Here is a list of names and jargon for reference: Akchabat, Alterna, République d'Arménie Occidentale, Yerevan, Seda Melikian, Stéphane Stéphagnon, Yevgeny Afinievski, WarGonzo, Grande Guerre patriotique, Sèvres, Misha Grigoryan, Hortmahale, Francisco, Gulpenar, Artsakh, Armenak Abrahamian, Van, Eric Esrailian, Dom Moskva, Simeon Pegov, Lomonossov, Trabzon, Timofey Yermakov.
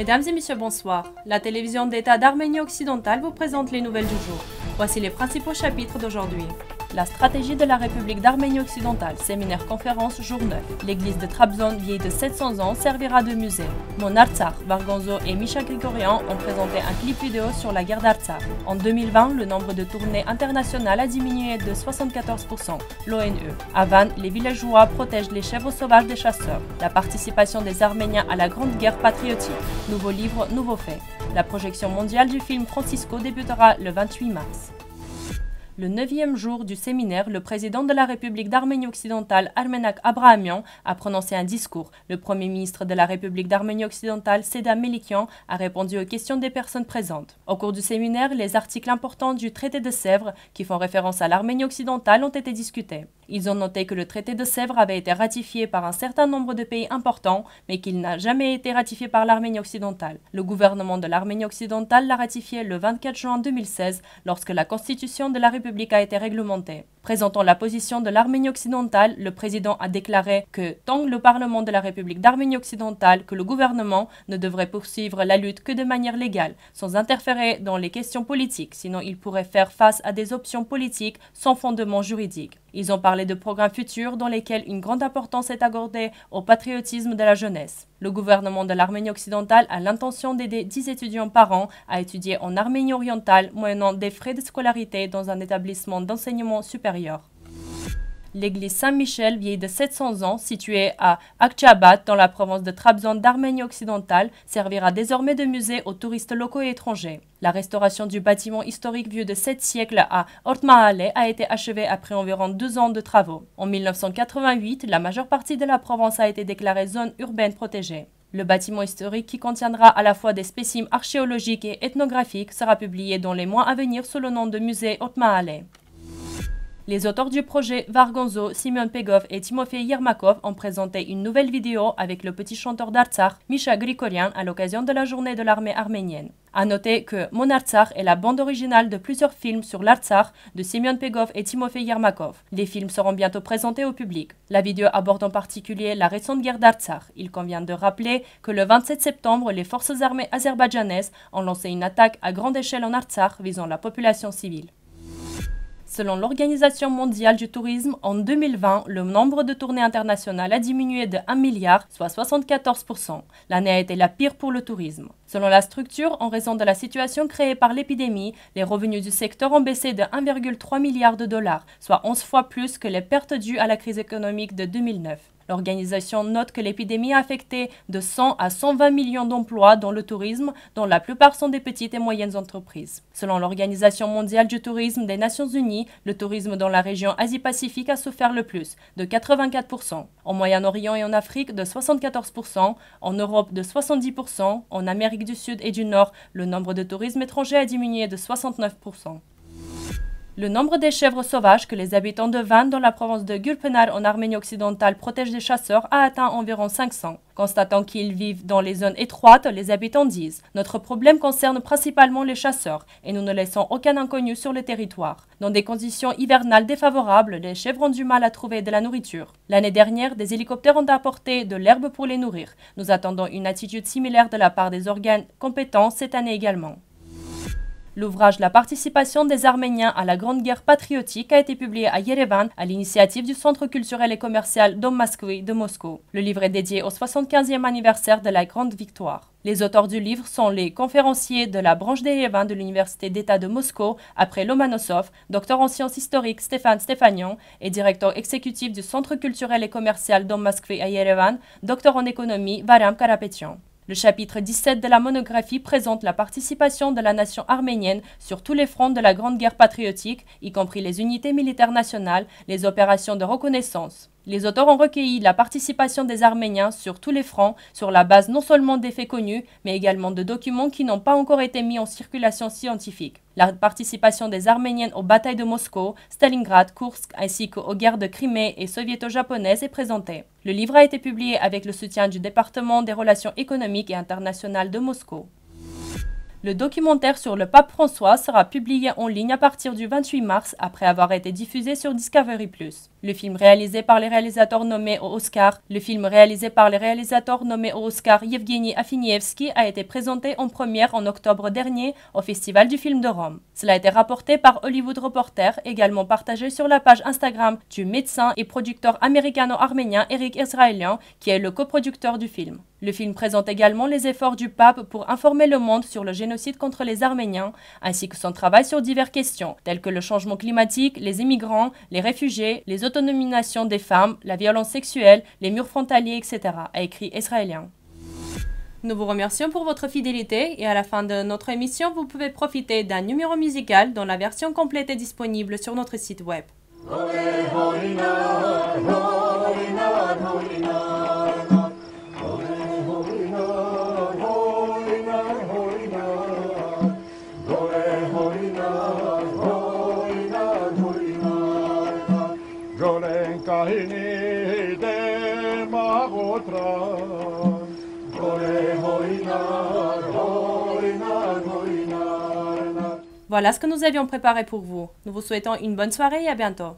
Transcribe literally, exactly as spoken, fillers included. Mesdames et messieurs, bonsoir. La télévision d'État d'Arménie occidentale vous présente les nouvelles du jour. Voici les principaux chapitres d'aujourd'hui. La stratégie de la République d'Arménie occidentale, séminaire conférence jour neuf. L'église de Trabzon, vieille de sept cents ans, servira de musée. Mon Artsakh, WarGonzo et Misha Grigoryan ont présenté un clip vidéo sur la guerre d'Artsakh. En deux mille vingt, le nombre de tournées internationales a diminué de soixante-quatorze pour cent. L'ONU. À Van, les villageois protègent les chèvres sauvages des chasseurs. La participation des Arméniens à la Grande Guerre patriotique. Nouveau livre, nouveau fait. La projection mondiale du film Francisco débutera le vingt-huit mars. Le neuvième jour du séminaire, le président de la République d'Arménie occidentale, Armenak Abrahamian, a prononcé un discours. Le premier ministre de la République d'Arménie occidentale, Seda Melikian, a répondu aux questions des personnes présentes. Au cours du séminaire, les articles importants du traité de Sèvres, qui font référence à l'Arménie occidentale, ont été discutés. Ils ont noté que le traité de Sèvres avait été ratifié par un certain nombre de pays importants, mais qu'il n'a jamais été ratifié par l'Arménie occidentale. Le gouvernement de l'Arménie occidentale l'a ratifié le vingt-quatre juin deux mille seize, lorsque la constitution de la République a été réglementée. Présentant la position de l'Arménie occidentale, le président a déclaré que tant le Parlement de la République d'Arménie occidentale que le gouvernement ne devraient poursuivre la lutte que de manière légale, sans interférer dans les questions politiques, sinon ils pourraient faire face à des options politiques sans fondement juridique. Ils ont parlé de programmes futurs dans lesquels une grande importance est accordée au patriotisme de la jeunesse. Le gouvernement de l'Arménie occidentale a l'intention d'aider dix étudiants par an à étudier en Arménie orientale moyennant des frais de scolarité dans un établissement d'enseignement supérieur. L'église Saint-Michel, vieille de sept cents ans, située à Akchabat, dans la province de Trabzon d'Arménie occidentale, servira désormais de musée aux touristes locaux et étrangers. La restauration du bâtiment historique vieux de sept siècles à Hortmahale a été achevée après environ deux ans de travaux. En mille neuf cent quatre-vingt-huit, la majeure partie de la province a été déclarée zone urbaine protégée. Le bâtiment historique, qui contiendra à la fois des spécimens archéologiques et ethnographiques, sera publié dans les mois à venir sous le nom de musée Hortmahale. Les auteurs du projet WarGonzo, Simeon Pegov et Timofey Yermakov ont présenté une nouvelle vidéo avec le petit chanteur d'Artsakh, Misha Grigoryan, à l'occasion de la journée de l'armée arménienne. A noter que Mon Artsakh est la bande originale de plusieurs films sur l'Artsakh de Simeon Pegov et Timofey Yermakov. Les films seront bientôt présentés au public. La vidéo aborde en particulier la récente guerre d'Artsakh. Il convient de rappeler que le vingt-sept septembre, les forces armées azerbaïdjanaises ont lancé une attaque à grande échelle en Artsakh visant la population civile. Selon l'Organisation mondiale du tourisme, en deux mille vingt, le nombre de tournées internationales a diminué de un milliard, soit soixante-quatorze pour cent. L'année a été la pire pour le tourisme. Selon la structure, en raison de la situation créée par l'épidémie, les revenus du secteur ont baissé de un virgule trois milliard de dollars, soit onze fois plus que les pertes dues à la crise économique de deux mille neuf. L'organisation note que l'épidémie a affecté de cent à cent vingt millions d'emplois dans le tourisme, dont la plupart sont des petites et moyennes entreprises. Selon l'Organisation mondiale du tourisme des Nations Unies, le tourisme dans la région Asie-Pacifique a souffert le plus, de quatre-vingt-quatre pour cent, en Moyen-Orient et en Afrique de soixante-quatorze pour cent, en Europe de soixante-dix pour cent, en Amérique du Sud et du Nord, le nombre de touristes étrangers a diminué de soixante-neuf pour cent. Le nombre des chèvres sauvages que les habitants de Van dans la province de Gulpenar en Arménie occidentale protègent des chasseurs a atteint environ cinq cents. Constatant qu'ils vivent dans les zones étroites, les habitants disent « Notre problème concerne principalement les chasseurs et nous ne laissons aucun inconnu sur le territoire. Dans des conditions hivernales défavorables, les chèvres ont du mal à trouver de la nourriture. L'année dernière, des hélicoptères ont apporté de l'herbe pour les nourrir. Nous attendons une attitude similaire de la part des organes compétents cette année également. » L'ouvrage « La participation des Arméniens à la Grande Guerre patriotique » a été publié à Yerevan à l'initiative du Centre culturel et commercial Dom Moskvy de Moscou. Le livre est dédié au soixante-quinzième anniversaire de la Grande Victoire. Les auteurs du livre sont les conférenciers de la branche d'Yerevan de l'Université d'État de Moscou après Lomonossov, docteur en sciences historiques Stéphane Stéphagnon et directeur exécutif du Centre culturel et commercial Dom Moskvy à Yerevan, docteur en économie Varam Karapetyan. Le chapitre dix-sept de la monographie présente la participation de la nation arménienne sur tous les fronts de la Grande Guerre patriotique, y compris les unités militaires nationales, les opérations de reconnaissance. Les auteurs ont recueilli la participation des Arméniens sur tous les fronts, sur la base non seulement des faits connus, mais également de documents qui n'ont pas encore été mis en circulation scientifique. La participation des Arméniennes aux batailles de Moscou, Stalingrad, Kursk, ainsi qu'aux guerres de Crimée et soviéto-japonaise est présentée. Le livre a été publié avec le soutien du département des relations économiques et internationales de Moscou. Le documentaire sur le pape François sera publié en ligne à partir du vingt-huit mars après avoir été diffusé sur Discovery plus. Le film réalisé par les réalisateurs nommés au Oscar, le film réalisé par les réalisateurs nommés au Oscar Yevgeny Afinievski a été présenté en première en octobre dernier au Festival du film de Rome. Cela a été rapporté par Hollywood Reporter, également partagé sur la page Instagram du médecin et producteur américano-arménien Eric Esrailian, qui est le coproducteur du film. Le film présente également les efforts du pape pour informer le monde sur le génocide contre les Arméniens, ainsi que son travail sur diverses questions, telles que le changement climatique, les immigrants, les réfugiés, les autonominations des femmes, la violence sexuelle, les murs frontaliers, et cetera, a écrit Esrailian. Nous vous remercions pour votre fidélité et à la fin de notre émission, vous pouvez profiter d'un numéro musical dont la version complète est disponible sur notre site web. Voilà ce que nous avions préparé pour vous. Nous vous souhaitons une bonne soirée et à bientôt.